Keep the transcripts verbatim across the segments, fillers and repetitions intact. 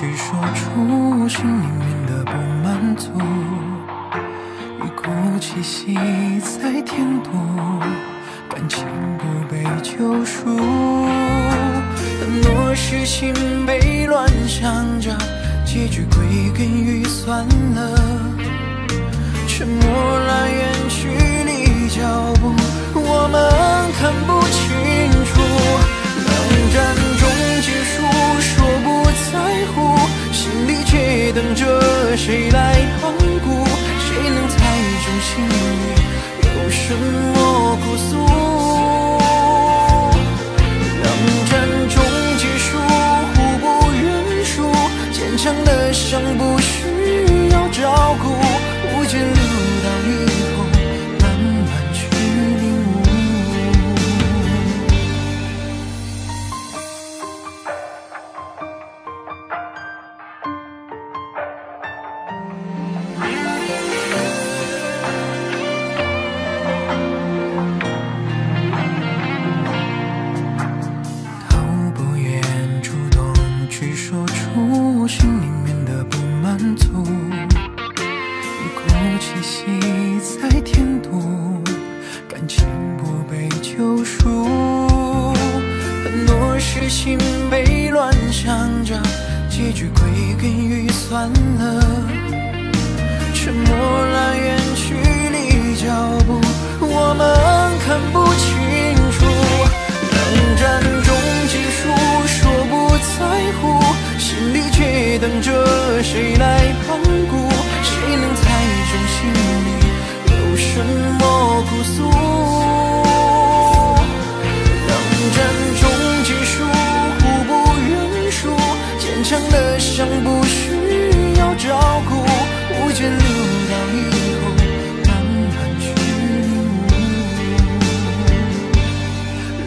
去说出心里面的不满足，一股气息在填补，感情不被救赎。很多事情被乱想着，结局归根预算了，沉默拉远距离脚步，我们看不清楚，冷战中结束，说不在乎，心里却等着谁来盘古，谁能猜中心里有什么哭诉？冷战中结束，坚强的伤不需要照顾，无尽流到以后，慢慢去领悟。逃不远，主动去说出心里面的不满足，一股气息在填补，感情不被救赎。很多事情被乱想着，结局归根预算了，沉默拉远距离脚步，我们看不清楚，冷战中结束，说不在乎，心里却等着谁来盘古，谁能猜中心里有什么哭诉？冷战中结束，互不认输，坚强的伤不需要照顾，无尽流到以后，慢慢去领悟。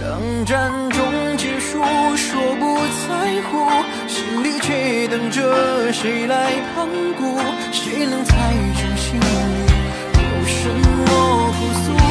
冷战中结束，说不在乎，心里却等着谁来盘古，谁能猜中心里有什么不足？